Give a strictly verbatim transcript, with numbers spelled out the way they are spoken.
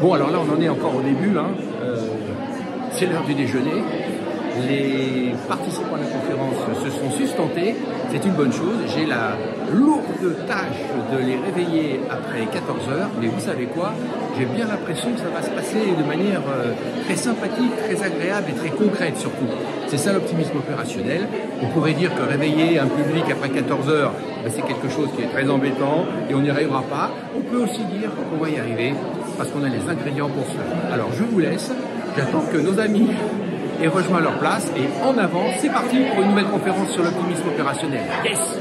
Bon, alors là, on en est encore au début, hein. euh, c'est l'heure du déjeuner. Les participants à la conférence se sont sustentés, c'est une bonne chose. J'ai la lourde tâche de les réveiller après quatorze heures, mais vous savez quoi? J'ai bien l'impression que ça va se passer de manière très sympathique, très agréable et très concrète surtout. C'est ça l'optimisme opérationnel. On pourrait dire que réveiller un public après quatorze heures, ben c'est quelque chose qui est très embêtant et on n'y arrivera pas. On peut aussi dire qu'on va y arriver parce qu'on a les ingrédients pour cela. Alors je vous laisse, j'attends que nos amis et rejoins leur place, et en avant, c'est parti pour une nouvelle conférence sur l'optimisme opérationnel. Yes!